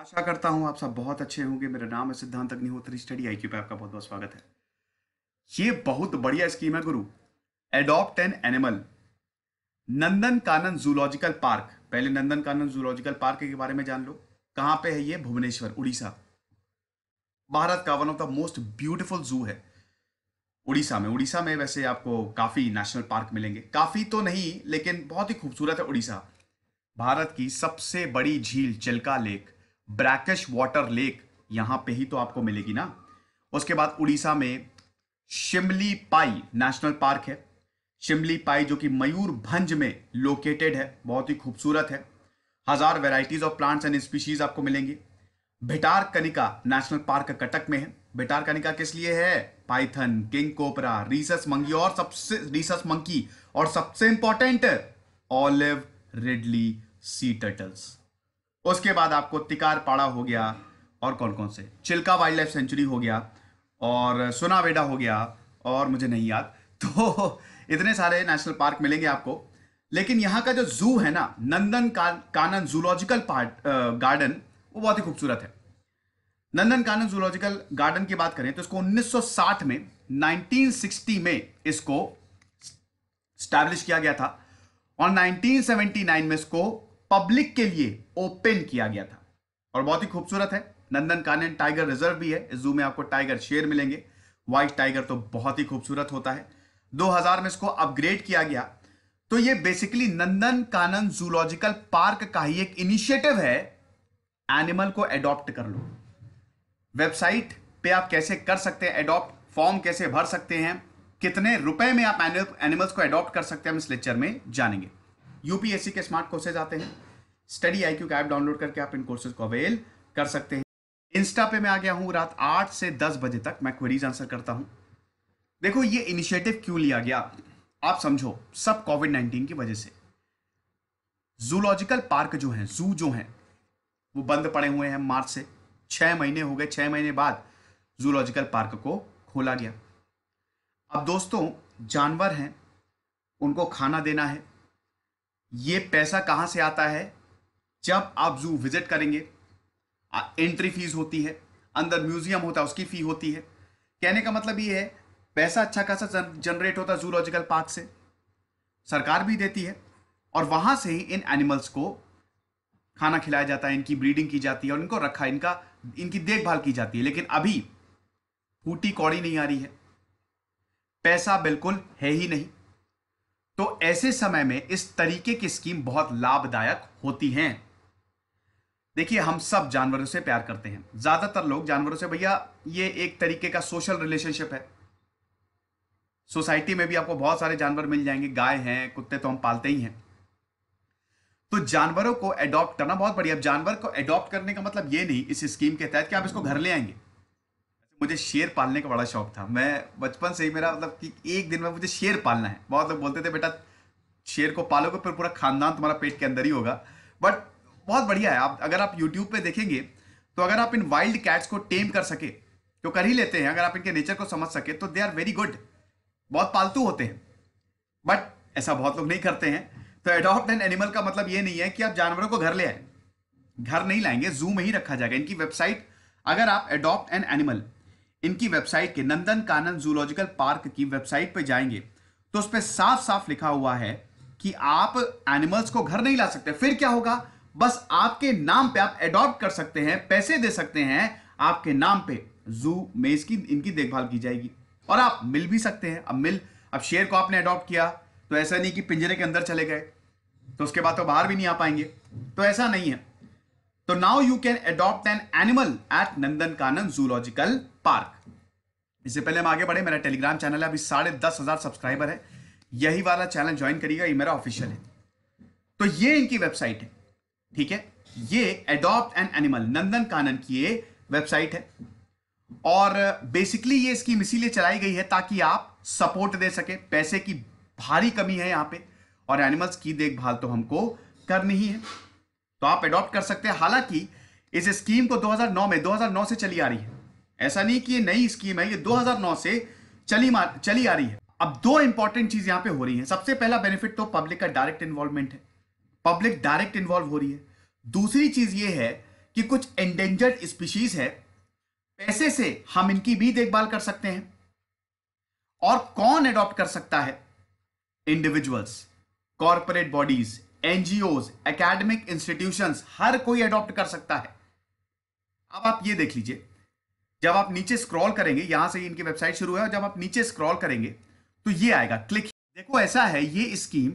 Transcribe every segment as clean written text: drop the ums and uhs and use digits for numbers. आशा करता हूँ आप सब बहुत अच्छे होंगे। मेरा नाम है सिद्धांत अग्निहोत्री। स्टडी आईक्यू पे आपका बहुत बहुत स्वागत है। ये बहुत बढ़िया स्कीम है गुरु, adopt an animal. Nandan Kanan zoological park, पहले नंदन कानन जूलॉजिकल पार्क के बारे में जान लो। कहाँ पे है ये? भुवनेश्वर, उड़ीसा। भारत का one of the most beautiful zoo है उड़ीसा में। उड़ीसा में वैसे आपको काफ़ी नेशनल पार्क मिलेंगे, काफ़ी तो नहीं लेकिन बहुत ही खूबसूरत है उड़ीसा। भारत की सबसे बड़ी झील Chilika lake, brackish water lake, यहाँ पे ही तो आपको मिलेगी ना। उसके बाद उड़ीसा में सिमलीपाल नेशनल पार्क है। सिमलीपाल जो कि मयूरभंज में लोकेटेड है, बहुत ही खूबसूरत है। 1000 varieties of plants and species आपको मिलेंगी। Bhitarkanika national park Cuttack में है। भिटार कनिका किस लिए है? Python, king cobra, rhesus monkey और सबसे important olive ridley sea turtles. उसके बाद आपको तिकारपाड़ा हो गया, और कौन कौन से, चिल्का वाइल्ड लाइफ सेंचुरी हो गया, और सोनावेडा हो गया, और मुझे नहीं याद। तो इतने सारे नेशनल पार्क मिलेंगे आपको। लेकिन यहाँ का जो जू है ना, नंदन कानन जूलॉजिकल गार्डन, वो बहुत ही खूबसूरत है। नंदन कानन जूलॉजिकल गार्डन की बात करें तो इसको 1960 में इसको स्टैब्लिश किया गया था, और 1979 में इसको पब्लिक के लिए ओपन किया गया था, और बहुत ही खूबसूरत है। नंदन कानन टाइगर रिजर्व भी है। इस जू में आपको टाइगर, शेर मिलेंगे। व्हाइट टाइगर तो बहुत ही खूबसूरत होता है। 2000 में इसको अपग्रेड किया गया। तो ये basically Nandan Kanan zoological park का ही एक इनिशिएटिव है, एनिमल को एडॉप्ट कर लो। वेबसाइट पे आप कैसे कर सकते हैं एडॉप्ट, फॉर्म कैसे भर सकते हैं, कितने रुपए में आप एनिमल्स को एडॉप्ट कर सकते हैं, हम इस लेक्चर में जानेंगे। यूपीएससी के स्मार्ट कोर्सेज आते हैं। स्टडी आईक्यू का ऐप डाउनलोड करके आप इन कोर्सेज को अवेल कर सकते हैं। इंस्टा पे मैं आ गया हूँ। रात 8 से 10 बजे तक मैं क्वेरीज आंसर करता हूँ। देखो ये इनिशिएटिव क्यों लिया गया, आप समझो। सब कोविड-19 की वजह से जूलॉजिकल पार्क जो हैं, जू जो हैं, वो बंद पड़े हुए हैं मार्च से। 6 महीने हो गए। 6 महीने बाद जूलॉजिकल पार्क को खोला गया। अब दोस्तों, जानवर हैं, उनको खाना देना है। ये पैसा कहाँ से आता है? जब आप जू विजिट करेंगे, एंट्री फीस होती है, अंदर म्यूजियम होता है, उसकी फ़ी होती है। कहने का मतलब ये है, पैसा अच्छा खासा जनरेट होता है जूलॉजिकल पार्क से, सरकार भी देती है, और वहाँ से ही इन एनिमल्स को खाना खिलाया जाता है, इनकी ब्रीडिंग की जाती है, और इनको रखा, इनकी देखभाल की जाती है। लेकिन अभी फूटी कौड़ी नहीं आ रही है, पैसा बिल्कुल है ही नहीं। तो ऐसे समय में इस तरीके की स्कीम बहुत लाभदायक होती हैं। देखिए, हम सब जानवरों से प्यार करते हैं, ज़्यादातर लोग जानवरों से। भैया ये एक तरीके का सोशल रिलेशनशिप है। सोसाइटी में भी आपको बहुत सारे जानवर मिल जाएंगे, गाय हैं, कुत्ते तो हम पालते ही हैं। तो जानवरों को एडॉप्ट करना बहुत बढ़िया। अब जानवर को एडॉप्ट करने का मतलब ये नहीं इस स्कीम के तहत कि आप इसको घर ले आएंगे। मुझे शेर पालने का बड़ा शौक था, मैं बचपन से ही, मेरा मतलब कि एक दिन में मुझे शेर पालना है। बहुत लोग बोलते थे बेटा शेर को पालोगे फिर पूरा खानदान तुम्हारा पेट के अंदर ही होगा, बट बहुत बढ़िया है। आप अगर आप YouTube पे देखेंगे तो अगर आप इन वाइल्ड कैट्स को टेम कर सके तो कर ही लेते हैं, अगर आप इनके नेचर को समझ सके तो दे आर वेरी गुड, बहुत पालतू होते हैं। बट ऐसा बहुत लोग नहीं करते हैं। तो एडॉप्ट एन एनिमल का मतलब ये नहीं है कि आप जानवरों को घर ले आए, घर नहीं लाएंगे, जू में ही रखा जाएगा। इनकी वेबसाइट, अगर आप एडॉप्ट एन एनिमल, इनकी वेबसाइट के, नंदन कानन जूलॉजिकल पार्क की वेबसाइट पर जाएंगे तो उस पर साफ साफ लिखा हुआ है कि आप एनिमल्स को घर नहीं ला सकते। फिर क्या होगा, बस आपके नाम पे आप एडॉप्ट कर सकते हैं, पैसे दे सकते हैं, आपके नाम पे जू में इसकी, इनकी देखभाल की जाएगी, और आप मिल भी सकते हैं। अब शेर को आपने एडॉप्ट किया तो ऐसा नहीं कि पिंजरे के अंदर चले गए तो उसके बाद तो बाहर भी नहीं आ पाएंगे, तो ऐसा नहीं है। तो now you can adopt an animal at Nandan Kanan zoological park. इससे पहले हम आगे बढ़े, मेरा टेलीग्राम चैनल है, अभी 10,500 सब्सक्राइबर है। यही वाला चैनल ज्वाइन करिएगा, ये मेरा ऑफिशियल है। तो ये इनकी वेबसाइट है, ठीक है, ये adopt an animal Nandan Kanan की ये वेबसाइट है। और बेसिकली ये स्कीम इसीलिए चलाई गई है ताकि आप सपोर्ट दे सके। पैसे की भारी कमी है यहाँ पे, और एनिमल्स की देखभाल तो हमको करनी ही है, तो आप एडॉप्ट कर सकते हैं। हालांकि इस स्कीम को 2009 से चली आ रही है, ऐसा नहीं कि ये नई स्कीम है, ये 2009 से चली आ रही है। अब दो इंपॉर्टेंट चीज यहाँ पे हो रही है। सबसे पहला बेनिफिट तो पब्लिक का डायरेक्ट इन्वॉल्वमेंट है, पब्लिक डायरेक्ट इन्वॉल्व हो रही है। दूसरी चीज ये है कि कि कुछ एंडेंजर्ड स्पीशीज है, पैसे से हम इनकी भी देखभाल कर सकते हैं। और कौन एडॉप्ट कर सकता है? Individuals, corporate bodies, NGOs, academic institutions, हर कोई एडॉप्ट कर सकता है। अब आप ये देख लीजिए, जब आप नीचे स्क्रॉल करेंगे, यहां से इनकी वेबसाइट शुरू है, और जब आप नीचे स्क्रॉल करेंगे तो ये आएगा क्लिक। देखो ऐसा है, ये स्कीम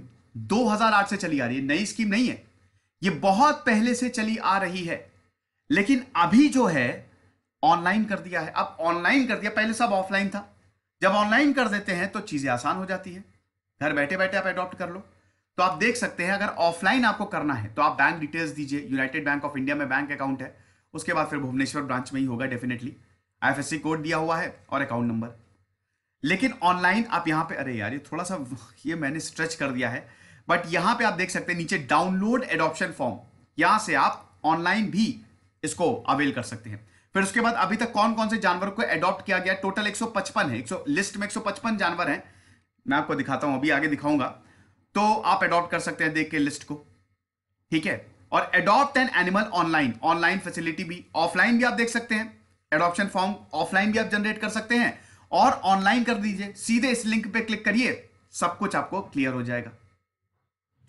2008 से चली आ रही है, नई स्कीम नहीं है, ये बहुत पहले से चली आ रही है, लेकिन अभी जो है ऑनलाइन कर दिया है। अब ऑनलाइन कर दिया, पहले सब ऑफलाइन था, जब ऑनलाइन कर देते हैं तो चीजें आसान हो जाती है, घर बैठे बैठे आप एडॉप्ट कर लो। तो आप देख सकते हैं, अगर ऑफलाइन आपको करना है तो आप बैंक डिटेल्स दीजिए, यूनाइटेड बैंक ऑफ इंडिया में बैंक अकाउंट है, उसके बाद फिर भुवनेश्वर ब्रांच में ही होगा डेफिनेटली, आईएफएससी कोड दिया हुआ है और अकाउंट नंबर। लेकिन ऑनलाइन आप यहाँ पे, अरे यार ये थोड़ा सा ये मैंने स्ट्रेच कर दिया है, बट यहाँ पे आप देख सकते हैं नीचे डाउनलोड एडॉप्शन फॉर्म, यहाँ से आप ऑनलाइन भी इसको अवेल कर सकते हैं। फिर उसके बाद अभी तक कौन कौन से जानवरों को एडॉप्ट किया गया, टोटल 155 है, लिस्ट में 155 जानवर हैं, मैं आपको दिखाता हूँ, अभी आगे दिखाऊंगा। तो आप एडॉप्ट कर सकते हैं देख के लिस्ट को, ठीक है। और adopt an animal online, online facility भी, ऑफलाइन भी आप देख सकते हैं, एडॉप्शन फॉर्म ऑफलाइन भी आप जनरेट कर सकते हैं, और ऑनलाइन कर दीजिए, सीधे इस लिंक पे क्लिक करिए, सब कुछ आपको क्लियर हो जाएगा।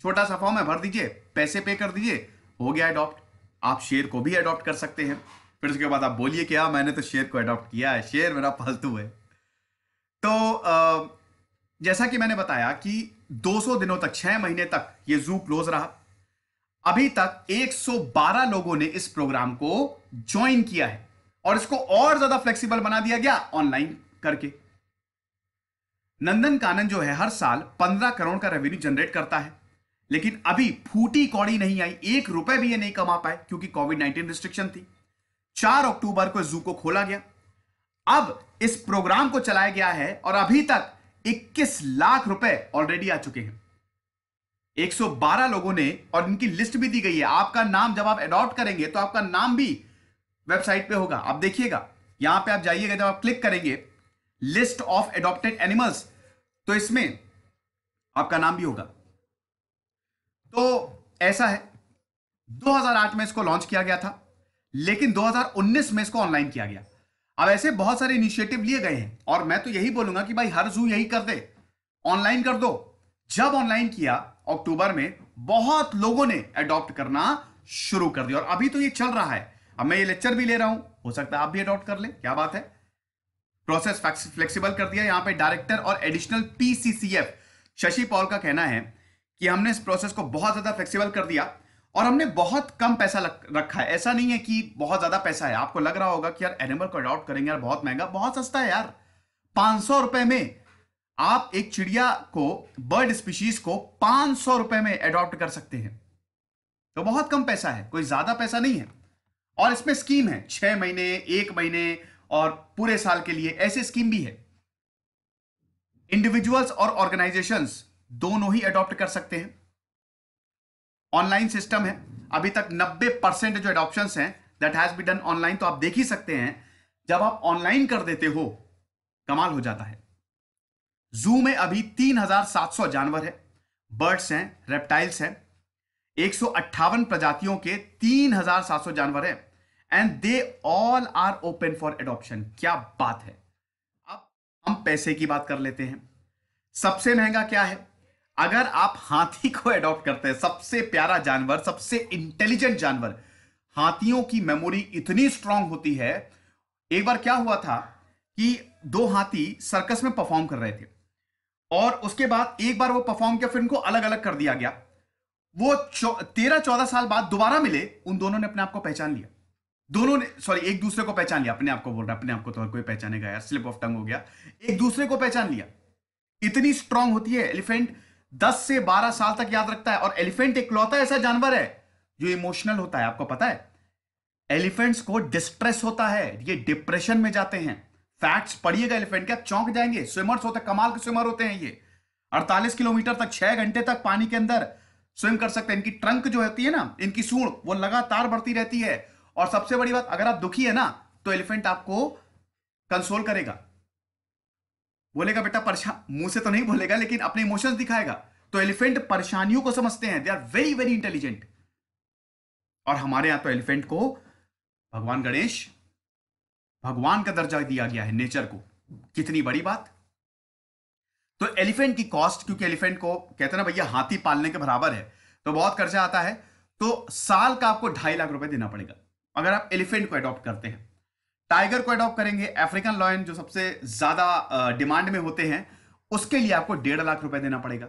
छोटा सा फॉर्म है, भर दीजिए, पैसे पे कर दीजिए, हो गया एडॉप्ट। आप शेयर को भी एडॉप्ट कर सकते हैं। फिर उसके बाद आप बोलिए क्या, मैंने तो शेयर को एडॉप्ट किया है, शेयर मेरा फालतू है। तो जैसा कि मैंने बताया कि 200 दिनों तक, 6 महीने तक ये जू क्लोज रहा। अभी तक 112 लोगों ने इस प्रोग्राम को ज्वाइन किया है, और इसको और ज्यादा फ्लेक्सिबल बना दिया गया ऑनलाइन करके। नंदन कानन जो है हर साल 15 करोड़ का रेवेन्यू जनरेट करता है, लेकिन अभी फूटी कौड़ी नहीं आई, 1 रुपए भी ये नहीं कमा पाए, क्योंकि कोविड-19 रिस्ट्रिक्शन थी। 4 अक्टूबर को जू को खोला गया, अब इस प्रोग्राम को चलाया गया है, और अभी तक 21 लाख रुपए ऑलरेडी आ चुके हैं 112 लोगों ने, और इनकी लिस्ट भी दी गई है। आपका नाम जब आप एडॉप्ट करेंगे तो आपका नाम भी वेबसाइट पे होगा, आप देखिएगा, यहां पे आप जाइएगा, जब आप क्लिक करेंगे लिस्ट ऑफ एडॉप्टेड एनिमल्स, तो इसमें आपका नाम भी होगा। तो ऐसा है, 2008 में इसको लॉन्च किया गया था, लेकिन 2019 में इसको ऑनलाइन किया गया। अब ऐसे बहुत सारे इनिशिएटिव लिए गए हैं, और मैं तो यही बोलूंगा कि भाई हर जू यही कर दे, ऑनलाइन कर दो। जब ऑनलाइन किया अक्टूबर में, बहुत लोगों ने अडॉप्ट करना शुरू कर दिया, और अभी तो ये चल रहा है। अब मैं ये लेक्चर भी ले रहा हूं, हो सकता है आप भी अडॉप्ट कर लें, क्या बात है। प्रोसेस फ्लेक्सिबल कर दिया। यहाँ पे डायरेक्टर और एडिशनल PCCF शशि पॉल का कहना है कि हमने इस प्रोसेस को बहुत ज्यादा फ्लेक्सिबल कर दिया, और हमने बहुत कम पैसा रखा है। ऐसा नहीं है कि बहुत ज्यादा पैसा है। आपको लग रहा होगा कि यार एनिमल को अडॉप्ट करेंगे यार बहुत महंगा, बहुत सस्ता है यार, 500 रुपए में आप एक चिड़िया को, बर्ड स्पीशीज को 500 रुपए में एडॉप्ट कर सकते हैं। तो बहुत कम पैसा है, कोई ज्यादा पैसा नहीं है, और इसमें स्कीम है 6 महीने, 1 महीने और पूरे साल के लिए, ऐसी स्कीम भी है। इंडिविजुअल्स और ऑर्गेनाइजेशंस दोनों ही एडॉप्ट कर सकते हैं, ऑनलाइन सिस्टम है। अभी तक 90% जो एडॉप्शंस हैं that has be done online. तो आप देख ही सकते हैं, जब आप ऑनलाइन कर देते हो कमाल हो जाता है। जू में अभी 3700 जानवर है, बर्ड्स हैं, रेप्टाइल्स हैं, 158 प्रजातियों के 3700 जानवर हैं, and they all are open for adoption. क्या बात है। अब हम पैसे की बात कर लेते हैं। सबसे महंगा क्या है? अगर आप हाथी को एडॉप्ट करते हैं, सबसे प्यारा जानवर, सबसे इंटेलिजेंट जानवर, हाथियों की मेमोरी इतनी स्ट्रांग होती है। एक बार क्या हुआ था कि 2 हाथी सर्कस में परफॉर्म कर रहे थे, और उसके बाद एक बार वो परफॉर्म किया, फिर उनको अलग अलग कर दिया गया। वो 13-14 साल बाद दोबारा मिले, उन दोनों ने अपने आप को पहचान लिया, दोनों ने, सॉरी, एक दूसरे को पहचान लिया। अपने आप को बोल रहा, अपने आप को तो हर कोई पहचानेगा यार, स्लिप ऑफ टंग हो गया। एक दूसरे को पहचान लिया, इतनी स्ट्रांग होती है। एलिफेंट 10 से 12 साल तक याद रखता है, और एलिफेंट इकलौता ऐसा जानवर है जो इमोशनल होता है। आपको पता है एलिफेंट्स को डिस्ट्रेस होता है, ये डिप्रेशन में जाते हैं। फैक्ट्स पढ़िएगा एलिफेंट के, आप चौंक जाएंगे। स्विमर्स होते, कमाल के स्विमर होते हैं ये, 48 किलोमीटर तक 6 घंटे तक पानी के अंदर स्विम कर सकते हैं। इनकी ट्रंक जो होती है ना, इनकी सूंड, वो लगातार बढ़ती रहती है। और सबसे बड़ी बात, अगर आप दुखी है ना तो एलिफेंट आपको कंसोल करेगा, बोलेगा बेटा परेशान, मुंह से तो नहीं बोलेगा लेकिन अपने इमोशंस दिखाएगा। तो एलिफेंट परेशानियों को समझते हैं, they are very very intelligent. और हमारे यहां तो एलिफेंट को भगवान गणेश भगवान का दर्जा दिया गया है नेचर को। कितनी बड़ी बात। तो एलिफेंट की कॉस्ट, क्योंकि एलिफेंट को कहते ना भैया हाथी पालने के बराबर है, तो बहुत खर्चा आता है। तो साल का आपको 2.5 लाख रुपए देना पड़ेगा अगर आप एलिफेंट को अडॉप्ट करते हैं। टाइगर को अडॉप्ट करेंगे, अफ्रीकन लॉयन जो सबसे ज्यादा डिमांड में होते हैं, उसके लिए आपको 1.5 लाख रुपए देना पड़ेगा।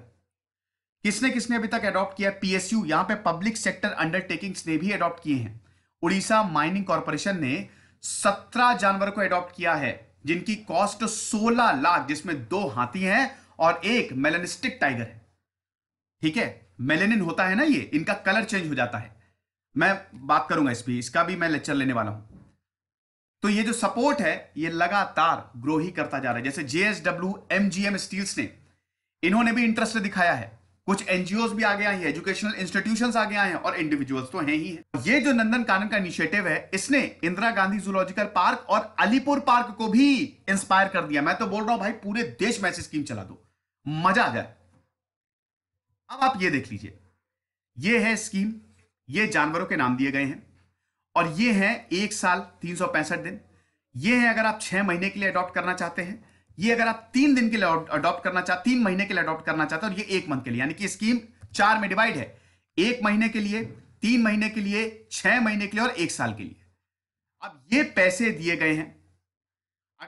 किसने किसने अभी तक अडॉप्ट किया? पीएसयू, यहां पे पब्लिक सेक्टर अंडरटेकिंग्स ने भी अडॉप्ट किए हैं। उड़ीसा माइनिंग कॉर्पोरेशन ने 17 जानवर को अडॉप्ट किया है जिनकी कॉस्ट 16 लाख, जिसमें 2 हाथी हैं और 1 मेलानिस्टिक टाइगर है। ठीक है, मेलेनिन होता है ना ये, इनका कलर चेंज हो जाता है। मैं बात करूंगा इस पर, इसका भी मैं लेक्चर लेने वाला हूं। तो ये जो सपोर्ट है ये लगातार ग्रो ही करता जा रहा है। जैसे जेएसडब्ल्यू एमजीएम स्टील्स ने, इन्होंने भी इंटरेस्ट दिखाया है। कुछ एनजीओज भी आगे आए हैं, एजुकेशनल इंस्टीट्यूशंस आगे आए हैं और इंडिविजुअल्स तो हैं ही हैं। ये जो नंदन कानन का इनिशिएटिव है, इसने इंदिरा गांधी जूलॉजिकल पार्क और अलीपुर पार्क को भी इंस्पायर कर दिया। मैं तो बोल रहा हूं भाई पूरे देश में ऐसी स्कीम चला दो, मजा आ जाए। अब आप ये देख लीजिए, ये है स्कीम, ये जानवरों के नाम दिए गए हैं और ये है 1 साल 365 दिन। ये है अगर आप 6 महीने के लिए अडॉप्ट करना चाहते हैं, ये अगर आप 3 दिन के लिए अडॉप्ट करना चाहते, 3 महीने के लिए अडॉप्ट करना चाहते हैं, और ये 1 मंथ के लिए। यानी कि स्कीम 4 में डिवाइड है, 1 महीने के लिए, 3 महीने के लिए, 6 महीने के लिए और 1 साल के लिए। अब ये पैसे दिए गए हैं।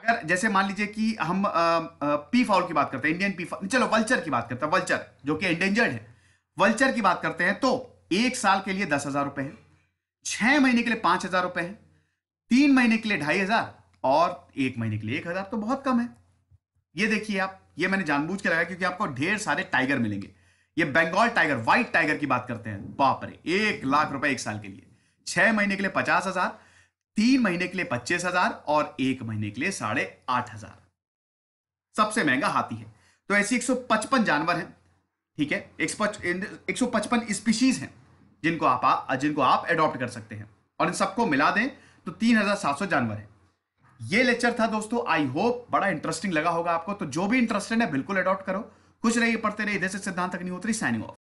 अगर जैसे मान लीजिए कि हम पी फाउल की बात करते हैं, इंडियन पी फाउल, चलो वल्चर की बात करते हैं, वल्चर जो कि एंडेंजर्ड है, वल्चर की बात करते हैं। तो 1 साल के लिए 10,000 रुपए है, 6 महीने के लिए 5,000 रुपए है, 3 महीने के लिए 2,500 और 1 महीने के लिए 1,000। तो बहुत कम है। ये देखिए आप, ये मैंने जानबूझ के लगाया क्योंकि आपको ढेर सारे टाइगर मिलेंगे। ये बंगाल टाइगर, व्हाइट टाइगर की बात करते हैं, बाप रे 1 लाख रुपए 1 साल के लिए, 6 महीने के लिए 50,000, 3 महीने के लिए 25,000 और 1 महीने के लिए 8,500। सबसे महंगा हाथी है। तो ऐसी 155 जानवर हैं, ठीक है, 155 स्पीशीज हैं जिनको आप एडॉप्ट कर सकते हैं, और इन सबको मिला दें तो 3,700 जानवर हैं। ये लेक्चर था दोस्तों, आई होप बड़ा इंटरेस्टिंग लगा होगा आपको। तो जो भी इंटरेस्टेड है बिल्कुल अडॉप्ट करो। खुश रहिए, पढ़ते रहिए। इधर से सिद्धांत अग्निहोत्री साइनिंग ऑफ।